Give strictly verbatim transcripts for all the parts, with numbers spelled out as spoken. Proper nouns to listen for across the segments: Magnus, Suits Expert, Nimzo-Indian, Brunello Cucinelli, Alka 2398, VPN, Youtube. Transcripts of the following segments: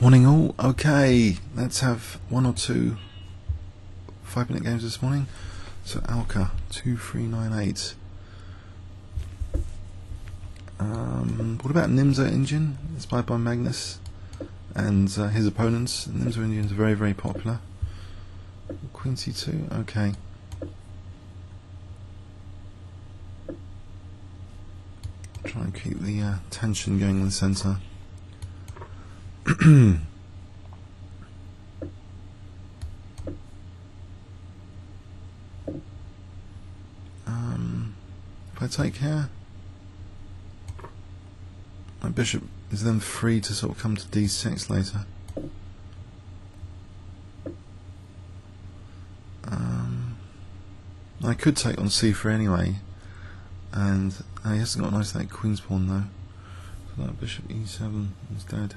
Morning all. Okay, let's have one or two five minute games this morning. So Alka two three nine eight. Um, what about Nimzo-Indian, inspired by Magnus and uh, his opponents? Nimzo-Indian is very very popular. Queen c two, okay. Try and keep the uh, tension going in the centre. um, if I take here, my bishop is then free to sort of come to d six later. Um, I could take on c three anyway, and uh, he hasn't got a nice like queen's pawn though, so that bishop e seven is dead.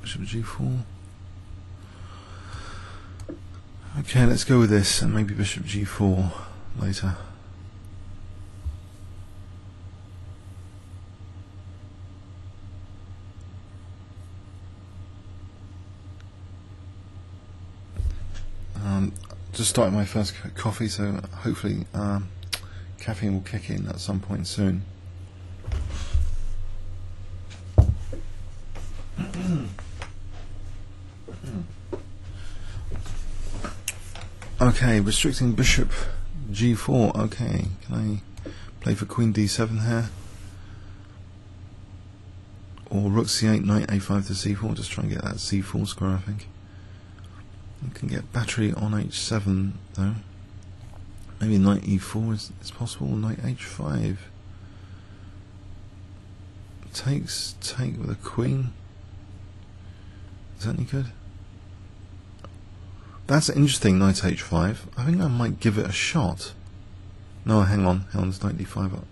Bishop g four. Okay, let's go with this and maybe bishop g four later. Um, just started my first coffee, so hopefully um, caffeine will kick in at some point soon. Okay, restricting bishop g four. Okay, can I play for queen d seven here? Or rook c eight, knight a five to c four, just try and get that c four square, I think. You can get battery on h seven, though. Maybe knight e four is, is possible, knight h five. Takes, take with a queen. Is that any good? That's interesting, knight h five. I think I might give it a shot. No, hang on, hang on, there's knight d five up.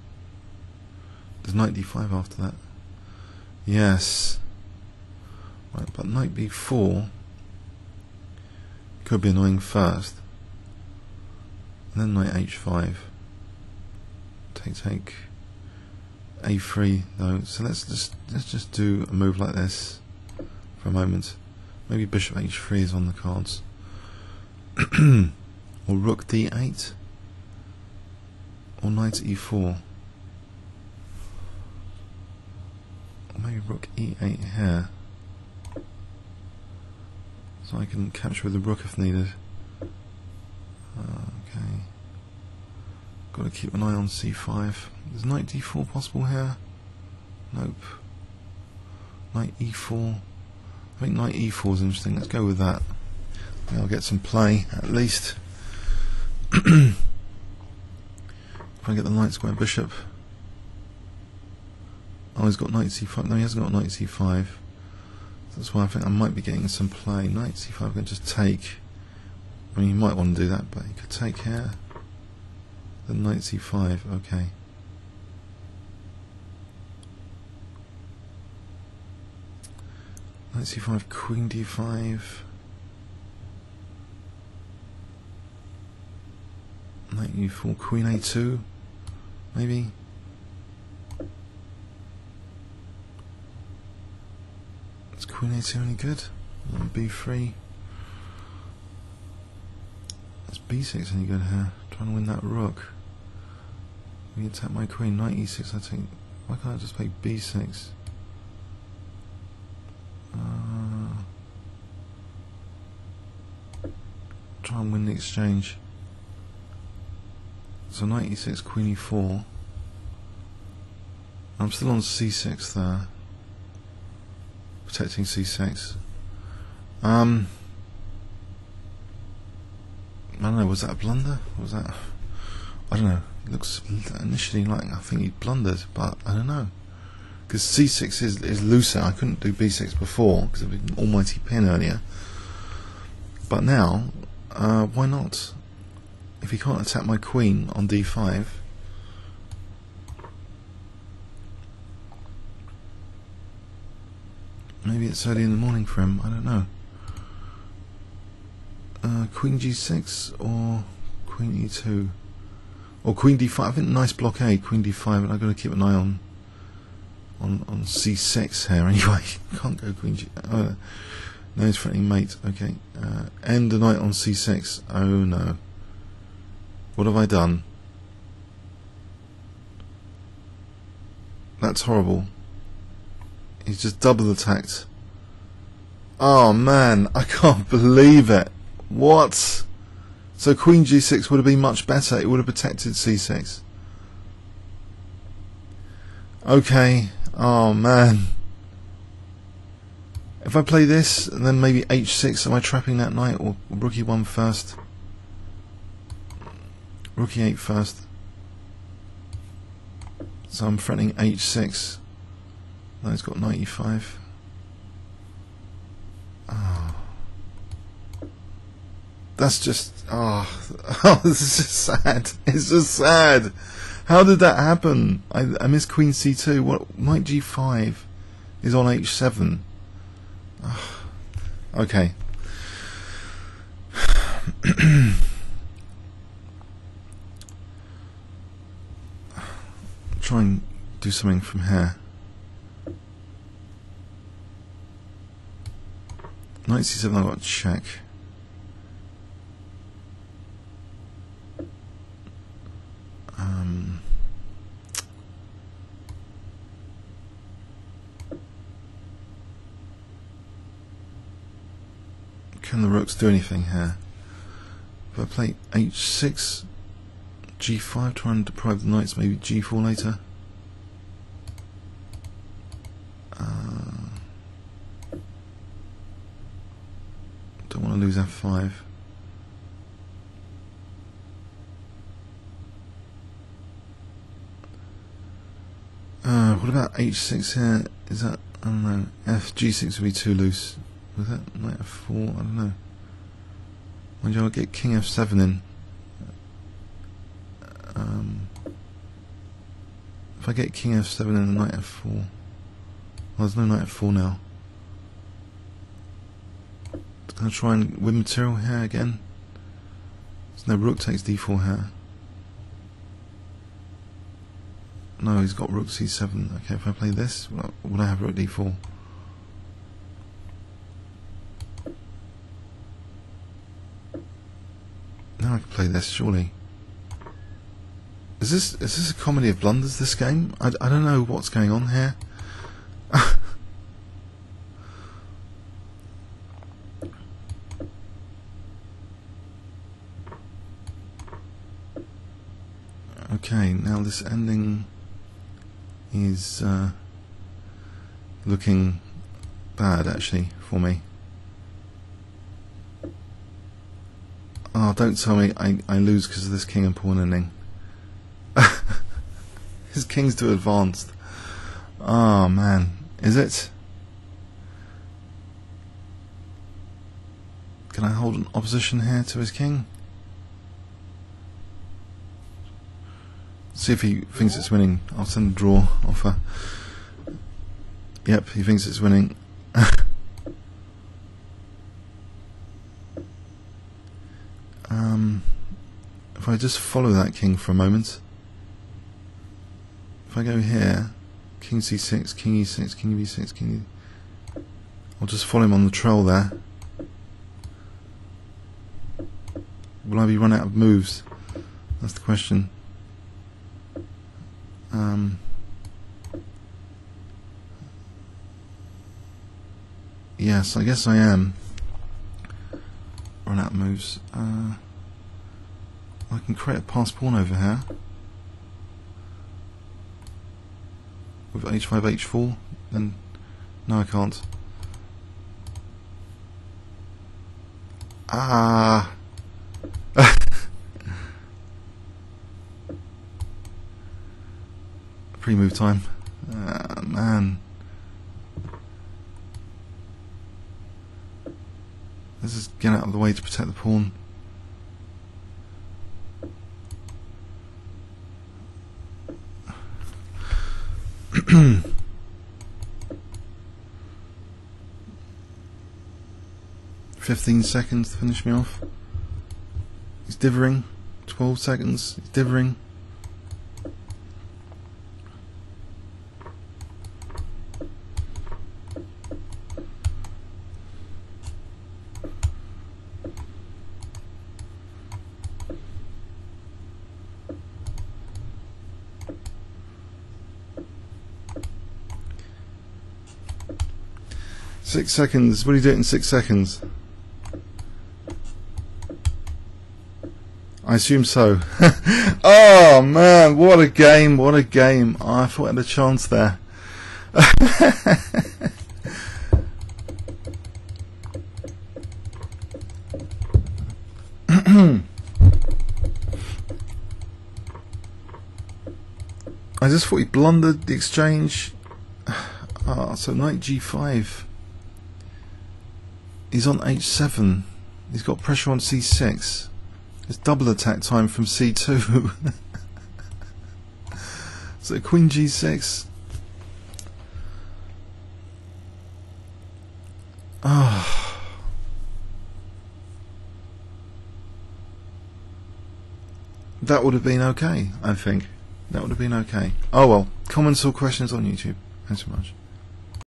There's knight d five after that. Yes. Right, but knight b four could be annoying first. And then knight h five. Take, take a three though. So let's just let's just do a move like this for a moment. Maybe bishop h three is on the cards. Or rook d eight, or knight e four, or maybe rook e eight here, so I can capture with the rook if needed. Okay, got to keep an eye on c five. Is knight d four possible here? Nope. Knight e four. I think knight e four is interesting. Let's go with that. I'll get some play at least. If I get the knight square bishop. Oh, he's got knight c five. No, he hasn't got knight c five. That's why I think I might be getting some play. Knight c five, I can just take. I mean, you might want to do that, but you could take here. Then knight c five. Okay. Knight c five, queen d five. Knight e four, queen a two, maybe. Is queen a two any good? And b three. Is b six any good here? Trying to win that rook. We attack my queen. Knight e six, I think. Why can't I just play b six? Uh, try and win the exchange. So knight e six, queen e four. I'm still on c six there, protecting c six. Um, I don't know. Was that a blunder? Was that? I don't know. It looks initially like I think he blundered, but I don't know. Because c six is is looser. I couldn't do b six before because it was an almighty pin earlier. But now, uh, why not? If he can't attack my queen on d five, maybe it's early in the morning for him, I don't know. Uh, queen g six or queen e two or queen d five. I think nice blockade, queen d five, and I've got to keep an eye on on, on c six here anyway. Can't go queen g. Oh, no, he's threatening mate. Okay, uh, end the knight on c six. Oh no, what have I done? That's horrible. He's just double attacked. Oh man, I can't believe it. What? So queen g six would have been much better. It would have protected c six. Okay. Oh man. If I play this and then maybe h six, am I trapping that knight, or rook e one first? Rook e eight first. So I'm threatening h six. Now he's got knight e five. Oh. That's just oh, oh, this is just sad. It's just sad. How did that happen? I, I missed queen c two. What? Knight g five is on h seven. Oh. Okay. Try and do something from here. Knight c seven, I've got to check. Um, can the rooks do anything here? If I play h six, g five, try and deprive the knights, maybe g four later. Uh, don't want to lose f five. Uh, what about h six here? Is that, I don't know, f, g six would be too loose. Was that knight f four? I don't know. Mind you, I'll get king f seven in. Um, if I get king f seven and knight f four, well, there's no knight f four now. It's gonna try and win material here again. There's no rook takes d four here. No, he's got rook c seven. Okay, if I play this, will I, will I have rook d four? Now I can play this, surely. Is this is this a comedy of blunders, this game? I, I don't know what's going on here. Okay, now this ending is uh, looking bad actually for me. Oh, don't tell me I, I lose because of this king and pawn ending. His king's too advanced. Oh man, is it? Can I hold an opposition here to his king? See if he thinks it's winning. I'll send a draw offer. Yep, he thinks it's winning. um, if I just follow that king for a moment. If I go here, king c six, king e six, king b six, king e... I'll just follow him on the trail there. Will I be run out of moves? That's the question. Um, yes, I guess I am. Run out of moves. Uh, I can create a passed pawn over here. With h five, h four, then no, I can't. Ah, pre-move time. Ah, man, let's just get out of the way to protect the pawn. fifteen seconds to finish me off. He's divvying. twelve seconds. He's divvying. Six seconds. What do you do it in six seconds? I assume so. Oh man, what a game, what a game. Oh, I thought I had a chance there. I just thought he blundered the exchange. Oh, so knight g five. He's on h seven. He's got pressure on c six. It's double attack time from c two. So queen g six. Oh. That would have been okay, I think. That would have been okay. Oh well. Comments or questions on YouTube. Thanks so much.